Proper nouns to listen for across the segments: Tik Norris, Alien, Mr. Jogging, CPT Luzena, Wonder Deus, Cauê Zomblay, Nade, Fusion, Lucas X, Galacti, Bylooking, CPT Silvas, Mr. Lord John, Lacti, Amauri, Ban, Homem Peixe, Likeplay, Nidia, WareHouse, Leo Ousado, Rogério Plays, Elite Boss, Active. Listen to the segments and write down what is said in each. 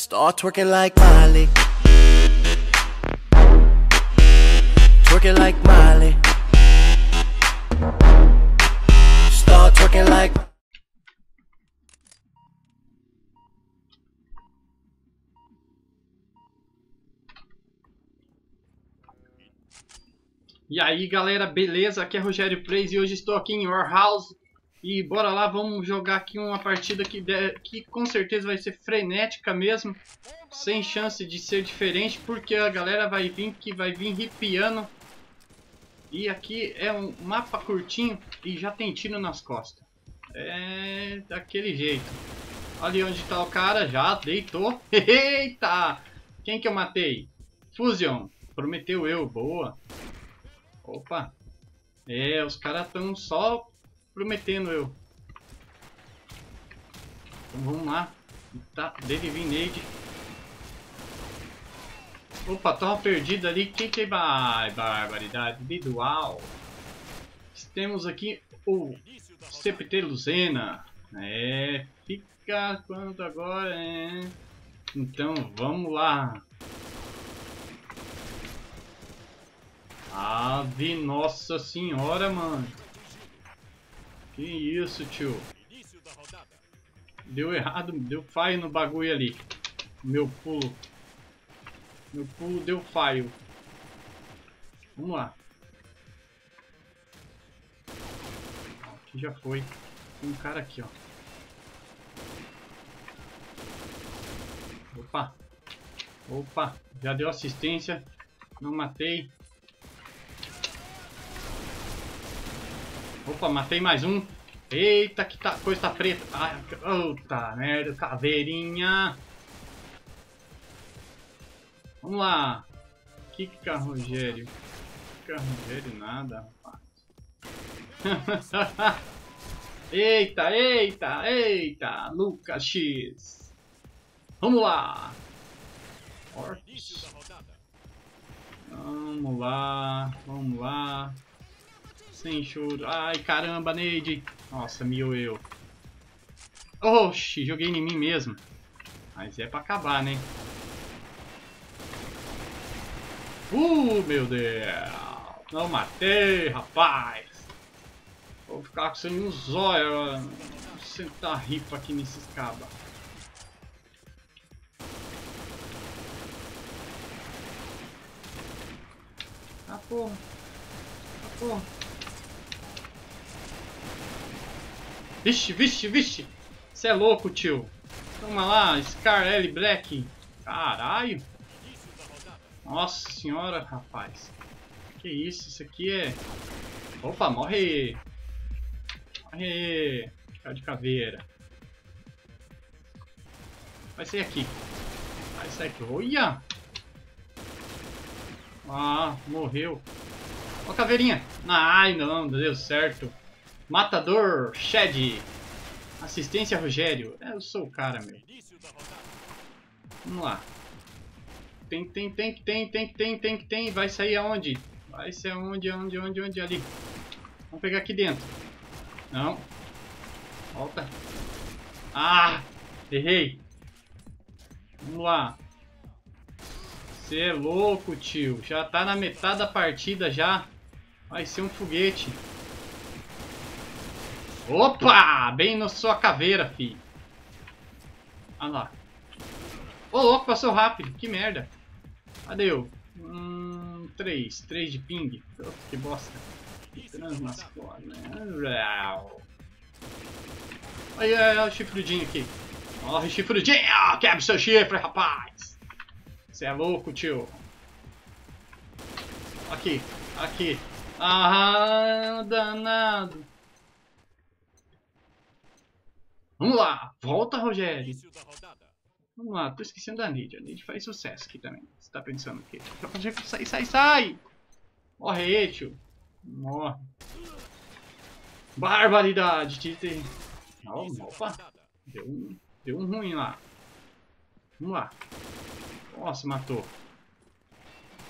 Start twerking like Miley. Twerking like Miley. Start twerking like. E aí galera, beleza? Aqui é Rogério Plays e hoje estou aqui em WareHouse. E bora lá, vamos jogar aqui uma partida que com certeza vai ser frenética mesmo, sem chance de ser diferente, porque a galera vai vir ripiando. E aqui é um mapa curtinho e já tem tiro nas costas. É daquele jeito. Ali onde tá o cara, já deitou. Eita! Quem que eu matei? Fusion, prometeu eu, boa. Opa! É, os caras estão só prometendo eu. Então vamos lá. Tá, dele vim Nade. Opa, tava perdido ali. Que vai, barbaridade. Bidual. Temos aqui o CPT Luzena. É, fica quanto agora, é. Então vamos lá. Ave nossa senhora, mano. Que isso, tio? Deu errado, deu falho no bagulho ali. Meu pulo deu falho. Vamos lá. Aqui já foi. Tem um cara aqui, ó. Opa. Opa. Já deu assistência. Não matei. Opa, matei mais um. Eita, que tá, coisa tá preta. Ai, puta merda, caveirinha. Vamos lá. Kika Rogério. Kika Rogério nada, rapaz. Eita, eita, eita. Lucas X. Vamos lá. Orcs. Vamos lá, vamos lá. Sem choro. Ai, caramba, Nade. Nossa, meu eu. Oxi, joguei em mim mesmo. Mas é pra acabar, né? Meu Deus. Não matei, rapaz. Vou ficar com sangue no zóio. Vou sentar ripa aqui nesses cabas. Ah, porra. Ah, porra. Vixe, vixe, vixe. Você é louco, tio. Toma lá, Scar L Black. Caralho. Nossa senhora, rapaz. Que isso, isso aqui é... Opa, morre. Morre. Ficar de caveira. Vai sair aqui. Vai sair aqui. Olha. Ah, morreu. Ó a caveirinha. Ai, não, deu certo. Matador, Shed. Assistência, Rogério. Eu sou o cara, meu. Vamos lá. Tem. Vai sair aonde? Vai sair aonde, onde? Ali. Vamos pegar aqui dentro. Não. Volta. Ah, errei. Vamos lá. Você é louco, tio. Já tá na metade da partida já. Vai ser um foguete. Opa! Bem na sua caveira, fi. Ah lá. Ô, louco, passou rápido. Que merda. Cadê eu? 3 de ping. Oh, que bosta. Transmascora. Olha o chifrudinho aqui. Olha o chifrudinho. Quebra seu chifre, rapaz. Você é louco, tio. Aqui. Aqui. Ah, danado. Vamos lá, volta, Rogério. Vamos lá, tô esquecendo da Nidia. A Nidia faz sucesso aqui também. Você tá pensando o quê? Sai, sai, sai! Morre aí, tio. Morre. Barbaridade, Tite. Opa, deu um ruim lá. Vamos lá. Nossa, matou. O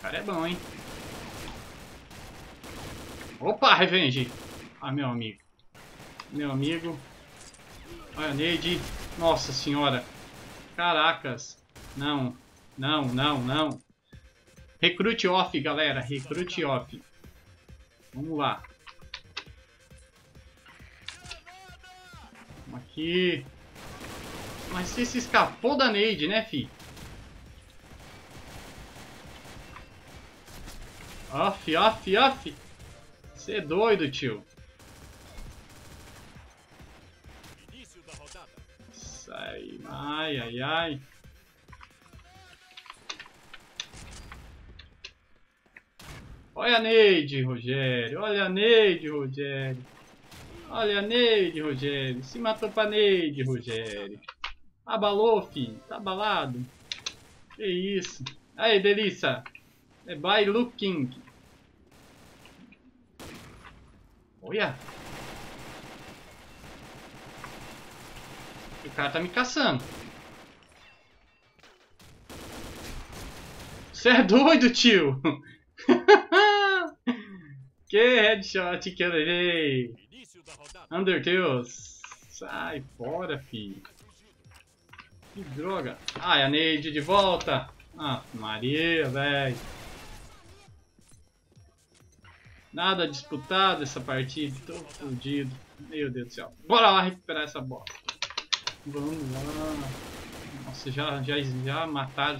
cara é bom, hein? Opa, revenge. Ah, meu amigo. Meu amigo. Olha, Nade. Nossa senhora. Caracas. Não, não, não, não. Recrute off, galera. Recrute off. Vamos lá. Vamos aqui. Mas você se escapou da Nade, né, fi? Off, off, off. Você é doido, tio. Sai, ai, ai, ai. Olha a Nade, Rogério. Olha a Nade, Rogério. Olha a Nade, Rogério. Se matou pra Nade, Rogério. Abalou, filho. Tá abalado. Que isso. Aí, delícia. É Bylooking. Olha. O cara tá me caçando. Você é doido, tio. Que headshot que eu levei. Wonder Deus. Sai fora, filho. Que droga. Ai, a Nade de volta. Ah, Maria, velho. Nada disputado essa partida. Tô fudido. Meu Deus do céu. Bora lá recuperar essa bola. Vamos lá. Nossa, já mataram.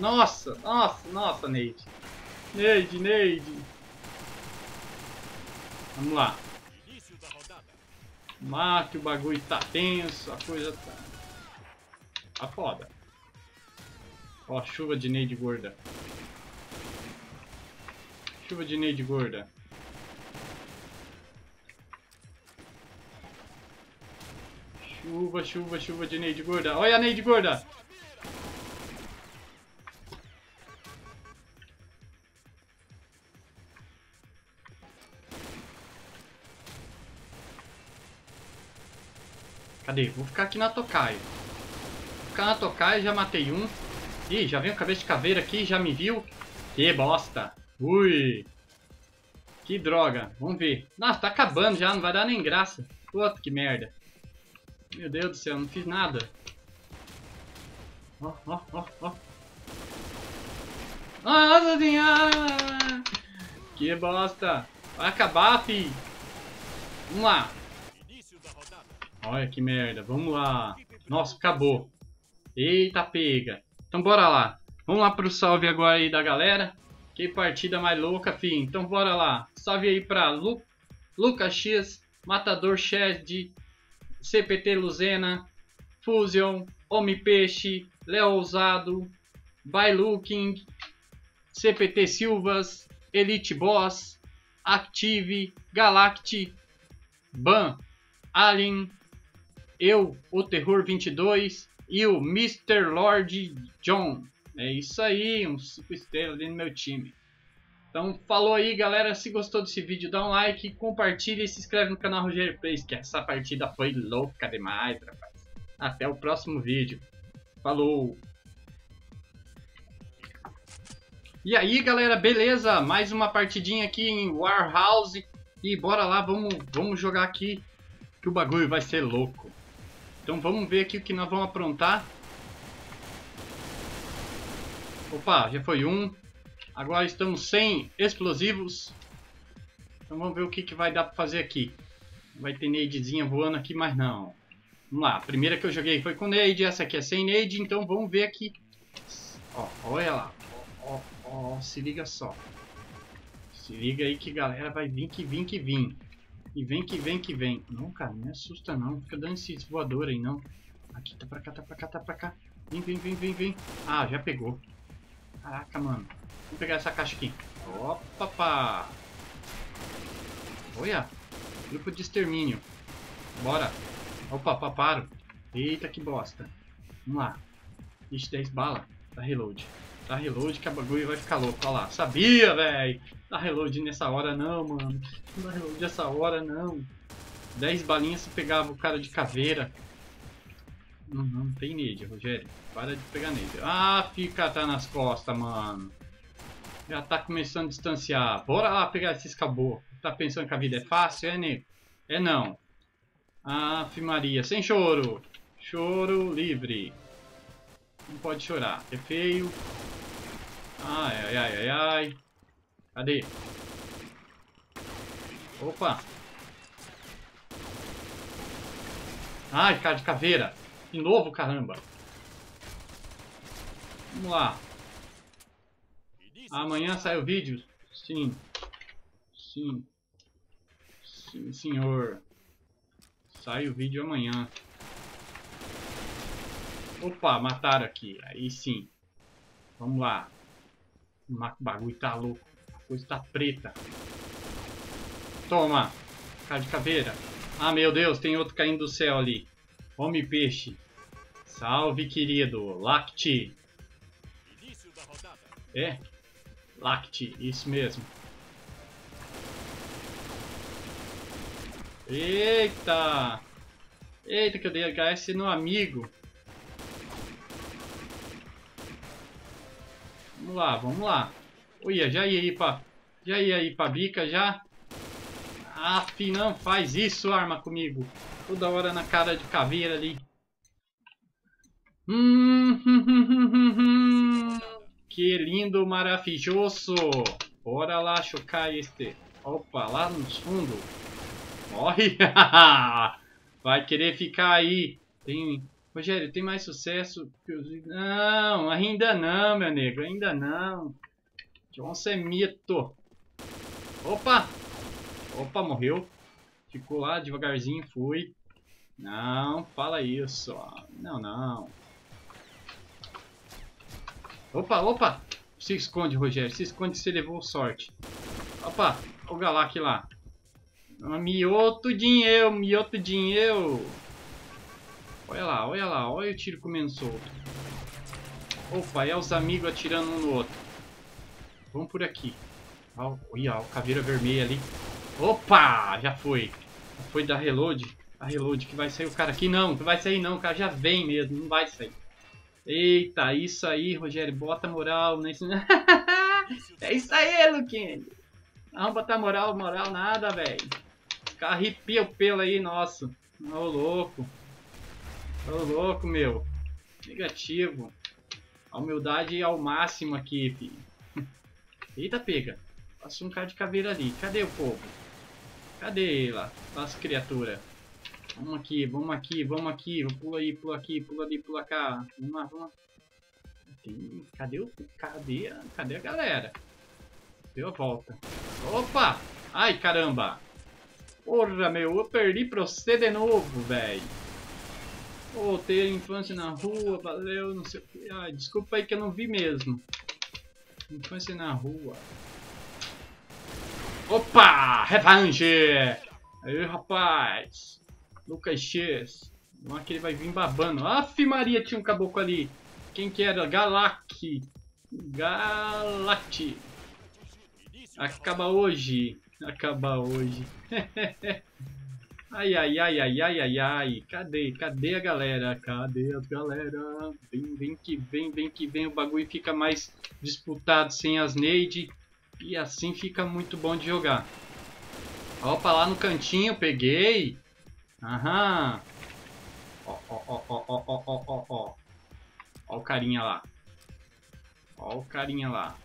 Nossa, nossa, nossa, Nade. Nade, Nade. Vamos lá. Mate, o bagulho tá tenso, a coisa tá... Tá foda. Ó, chuva de Nade gorda. Chuva de Nade gorda. Chuva, chuva, chuva de Nade gorda. Olha a Nade gorda! Cadê? Vou ficar aqui na tocaia. Vou ficar na tocaia, já matei um. Ih, já veio um cabeça de caveira aqui, já me viu. Que bosta. Ui. Que droga. Vamos ver. Nossa, tá acabando já, não vai dar nem graça. Puta, que merda. Meu Deus do céu, não fiz nada. Ó, ó, ó, ó. Nossa senhora. Que bosta. Vai acabar, fi. Vamos lá. Olha que merda, vamos lá. Nossa, acabou. Eita, pega. Então bora lá. Vamos lá pro salve agora aí da galera. Que partida mais louca, fi. Então bora lá. Salve aí pra Lucas X, Matador Shed, CPT Luzena, Fusion, Homem Peixe, Leo Ousado, Bylooking, CPT Silvas, Elite Boss, Active, Galacti, Ban, Alien, eu, o Terror 22 e o Mr. Lord John. É isso aí, um 5 estrelas ali no meu time. Então falou aí, galera. Se gostou desse vídeo, dá um like, compartilha e se inscreve no canal Rogério Plays, que essa partida foi louca demais, rapaz. Até o próximo vídeo. Falou! E aí, galera, beleza? Mais uma partidinha aqui em WareHouse. E bora lá, vamos jogar aqui, que o bagulho vai ser louco. Então vamos ver aqui o que nós vamos aprontar. Opa, já foi um. Agora estamos sem explosivos. Então vamos ver o que vai dar pra fazer aqui. Vai ter nadezinha voando aqui, mas não. Vamos lá, a primeira que eu joguei foi com nade. Essa aqui é sem nade, então vamos ver aqui. Ó, olha lá. Ó, ó, ó, se liga só. Se liga aí que galera vai vir, que vim, que vim. E vem que vem que vem. Não, cara, não me assusta não. Fica dando esses voadores aí não. Aqui, tá pra cá, tá pra cá, tá pra cá. Vem, vem, vem, vem, vem. Ah, já pegou. Caraca, mano. Vamos pegar essa caixa aqui. Opa, pá. Olha. Grupo de extermínio. Bora. Opa, pá, paro. Eita, que bosta. Vamos lá. Ixi, 10 balas. Dá reload. Dá reload que a bagulho vai ficar louco. Olha lá. Sabia, velho. Dá reload nessa hora não, mano. Não dá reload nessa hora não. 10 balinhas se pegava o cara de caveira. Não, não tem nade, Rogério. Para de pegar nade. Ah, fica tá nas costas, mano. Já tá começando a distanciar. Bora lá pegar esses caboclos. Tá pensando que a vida é fácil, é, nego? É não. Ah, Maria. Sem choro. Choro livre. Não pode chorar. É feio. Ai, ai, ai, ai, ai. Cadê? Opa. Ai, cara de caveira. De novo, caramba. Vamos lá. Amanhã sai o vídeo? Sim. Sim. Sim, senhor. Sai o vídeo amanhã. Opa, mataram aqui. Aí sim. Vamos lá. O bagulho tá louco. A coisa tá preta. Toma. Cara de caveira. Ah, meu Deus. Tem outro caindo do céu ali. Homem Peixe. Salve, querido. Lacti. É. Lacti. Isso mesmo. Eita. Eita, que eu dei HS no amigo. Vamos lá, vamos lá. Olha, já ia aí pra bica, já. Aff, não faz isso, arma comigo. Toda hora na cara de caveira ali. Que lindo, maravilhoso. Bora lá chocar este. Opa, lá no fundo. Morre. Vai querer ficar aí. Tem... Rogério, tem mais sucesso que os... Não, ainda não, meu nego. Ainda não. John é mito. Opa. Opa, morreu. Ficou lá devagarzinho, foi. Não, fala isso. Não, não. Opa, opa. Se esconde, Rogério. Se esconde, você levou sorte. Opa, o Galacti lá. Miou tudinho eu, miou tudinho eu. Olha lá, olha lá, olha o tiro comendo solto. Opa, é os amigos atirando um no outro. Vamos por aqui. Olha, o caveira vermelha ali. Opa, já foi. Já foi da reload. A reload que vai sair o cara aqui. Não, não vai sair não, o cara já vem mesmo, não vai sair. Eita, isso aí, Rogério, bota moral. Né? É isso aí, Luquinha. Não, botar moral, moral nada, velho. Arrepia o pelo aí, nossa. Ô, louco. Ô louco, meu. Negativo. A humildade ao máximo aqui, filho. Eita, pega. Passou um cara de caveira ali. Cadê o povo? Cadê ela? Nossa criatura. Vamos aqui, vamos aqui, vamos aqui. Pula aí, pula aqui, pula ali, pula cá. Vamos lá, vamos lá. Cadê o... Cadê a galera? Deu a volta. Opa! Ai, caramba. Porra, meu. Eu perdi pra você de novo, velho. Ou ter infância na rua, valeu, não sei o que. Ai, desculpa aí que eu não vi mesmo. Infância na rua. Opa! Revanche! Aí, rapaz. Lucas X. Não é que ele vai vir babando. Aff, Maria, tinha um caboclo ali. Quem que era? Galacti. Galacti. Acaba hoje. Acaba hoje. Ai, ai, ai, ai, ai, ai, ai. Cadê? Cadê a galera? Cadê as galera? Vem, vem que vem, vem que vem. O bagulho fica mais disputado sem as Nade. E assim fica muito bom de jogar. Opa, lá no cantinho, peguei. Aham. Ó, ó, ó, ó, ó, ó, ó, ó. Ó o carinha lá. Ó o carinha lá.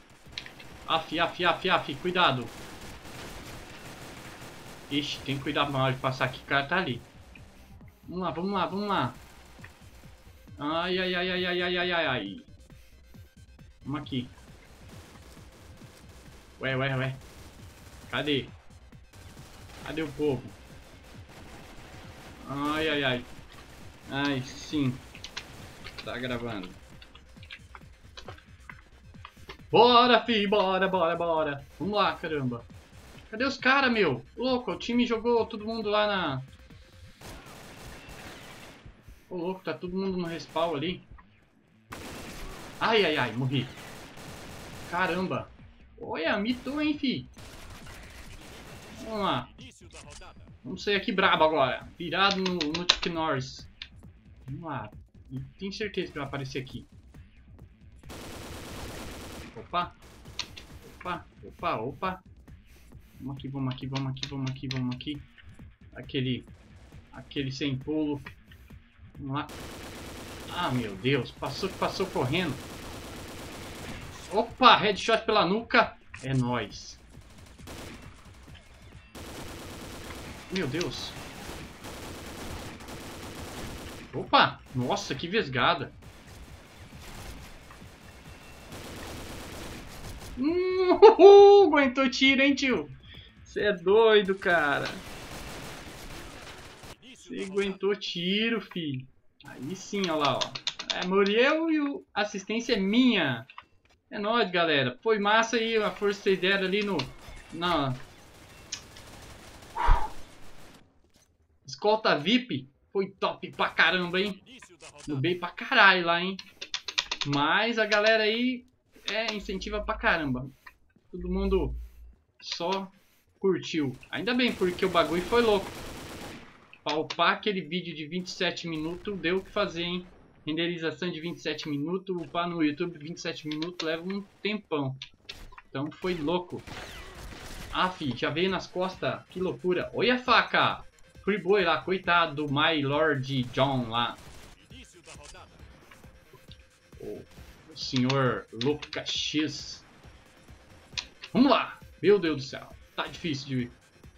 Afi, afi, afi, afi. Cuidado. Ixi, tem que cuidar mal de passar aqui, o cara tá ali. Vamos lá, vamos lá, vamos lá. Ai, ai, ai, ai, ai, ai, ai, ai. Vamos aqui. Ué, ué, ué. Cadê? Cadê o povo? Ai, ai, ai. Ai, sim. Tá gravando. Bora, fi, bora, bora, bora. Vamos lá, caramba. Cadê os caras, meu? Louco, o time jogou todo mundo lá na... Ô, louco, tá todo mundo no respawn ali. Ai, ai, ai, morri. Caramba. Olha, mitou, hein, fi. Vamos lá. Vamos sair aqui brabo agora. Virado no Tik Norris. Vamos lá. E tenho certeza que vai aparecer aqui. Opa. Opa, opa, opa. Vamos aqui, vamos aqui, vamos aqui, vamos aqui, vamos aqui. Aquele sem pulo. Vamos lá. Ah, meu Deus. Passou correndo. Opa, headshot pela nuca. É nóis. Meu Deus. Opa. Nossa, que vesgada. Aguentou tiro, hein, tio? Você é doido, cara. Você aguentou tiro, filho. Aí sim, olha lá, ó. É, Muriel e o assistência é minha. É nóis, galera. Foi massa aí a força que vocês deram ali no... na escolta VIP. Foi top pra caramba, hein? Nubei pra caralho lá, hein? Mas a galera aí é incentiva pra caramba. Todo mundo só curtiu. Ainda bem, porque o bagulho foi louco. Palpar aquele vídeo de 27 minutos deu o que fazer, hein? Renderização de 27 minutos, upar no YouTube 27 minutos leva um tempão. Então foi louco. Ah, fi, já veio nas costas. Que loucura. Olha a faca. Free boy lá, coitado do My Lord John lá. O senhor Lucas X. Vamos lá. Meu Deus do céu. Tá difícil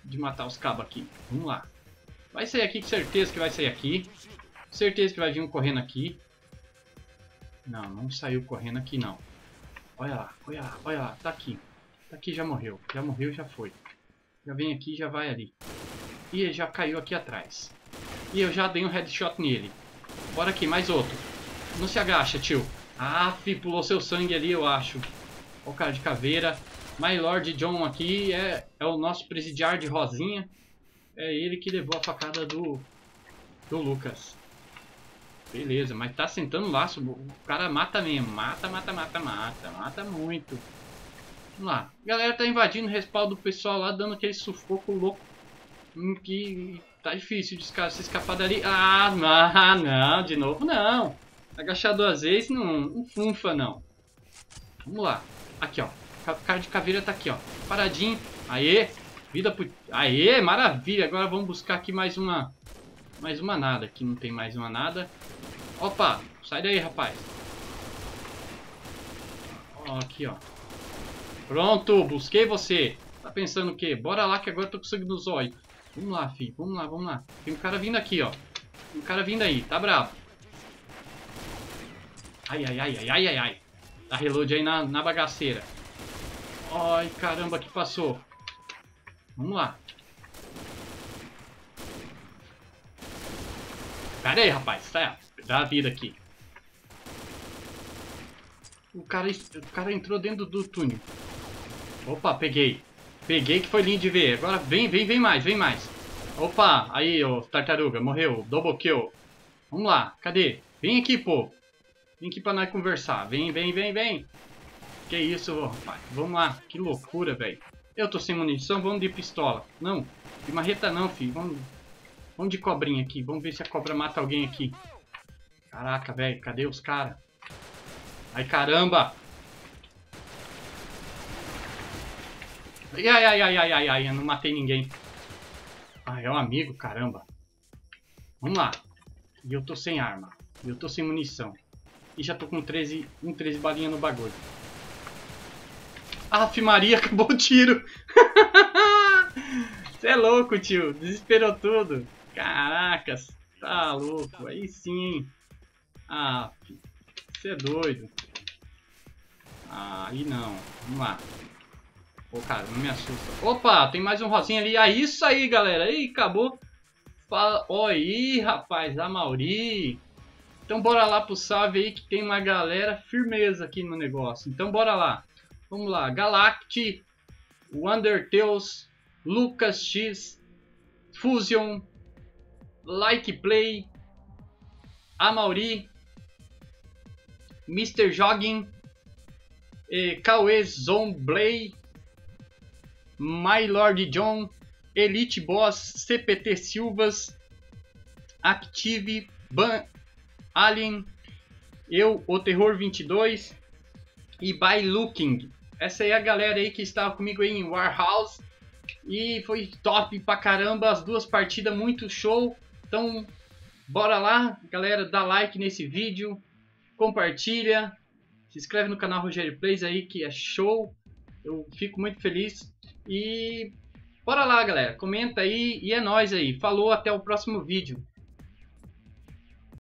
de matar os cabos aqui. Vamos lá. Vai sair aqui, com certeza que vai sair aqui. Com certeza que vai vir um correndo aqui. Não, não saiu correndo aqui não. Olha lá, olha lá, olha lá. Tá aqui. Tá aqui, já morreu. Já morreu, já foi. Já vem aqui, já vai ali. E ele já caiu aqui atrás. E eu já dei um headshot nele. Bora aqui, mais outro. Não se agacha, tio. Ah, pulou seu sangue ali, eu acho. Olha o cara de caveira. My Lord John aqui é o nosso presidiário de Rosinha. É ele que levou a facada do Lucas. Beleza, mas tá sentando o laço. O cara mata mesmo. Mata, mata, mata, mata. Mata muito. Vamos lá. A galera tá invadindo o respaldo do pessoal lá, dando aquele sufoco louco. Que tá difícil de se escapar dali. Ah, não. De novo, não. Agachar duas vezes, não funfa, não. Vamos lá. Aqui, ó. O cara de caveira tá aqui, ó. Paradinho. Aê. Vida pro... Aê, maravilha. Agora vamos buscar aqui mais uma nada. Aqui não tem mais uma nada. Opa, sai daí, rapaz. Ó, aqui, ó. Pronto, busquei você. Tá pensando o quê? Bora lá que agora eu tô com sangue nos olhos. Vamos lá, filho. Vamos lá, vamos lá. Tem um cara vindo aqui, ó. Tem um cara vindo aí. Tá bravo. Ai, ai, ai, ai, ai, ai, ai. Dá reload aí na bagaceira. Ai, caramba, que passou. Vamos lá. Pera aí, rapaz. Dá a vida aqui. O cara entrou dentro do túnel. Opa, peguei. Peguei, que foi lindo de ver. Agora vem, vem, vem mais, vem mais. Opa, aí, ô tartaruga. Morreu. Double kill. Vamos lá. Cadê? Vem aqui, pô. Vem aqui pra nós conversar. Vem, vem, vem, vem. Que isso, rapaz. Vamos lá. Que loucura, velho. Eu tô sem munição, vamos de pistola. Não, de marreta não, filho. Vamos de cobrinha aqui. Vamos ver se a cobra mata alguém aqui. Caraca, velho, cadê os caras? Ai, caramba! Ai, ai, ai, ai, ai, ai, eu não matei ninguém. Ah, é um amigo, caramba. Vamos lá. E eu tô sem arma. E eu tô sem munição. E já tô com 13 balinhas no bagulho. Aff, Maria, acabou o tiro. Você é louco, tio. Desesperou tudo. Caracas, tá louco. Aí sim, hein. Aff, você é doido. Aí não. Vamos lá. Pô, cara, não me assusta. Opa, tem mais um rosinho ali. Ah, isso aí, galera. Aí, acabou. Fala... Oi, rapaz, Amauri. Então bora lá pro salve aí que tem uma galera firmeza aqui no negócio. Então bora lá. Vamos lá, Galacti, Wonder Deus, Lucas X, Fusion, Likeplay, Amauri, Mr. Jogging, Cauê Zomblay, My Lord John, Elite Boss, CPT Silvas, Active, Ban, Alien, eu, o Terror 22 e Bylooking. Essa aí é a galera aí que estava comigo aí em WareHouse. E foi top pra caramba. As duas partidas, muito show. Então, Bora lá, galera, dá like nesse vídeo, compartilha, se inscreve no canal Rogério Plays aí, que é show, eu fico muito feliz. E bora lá, galera, comenta aí e é nóis aí. Falou, até o próximo vídeo.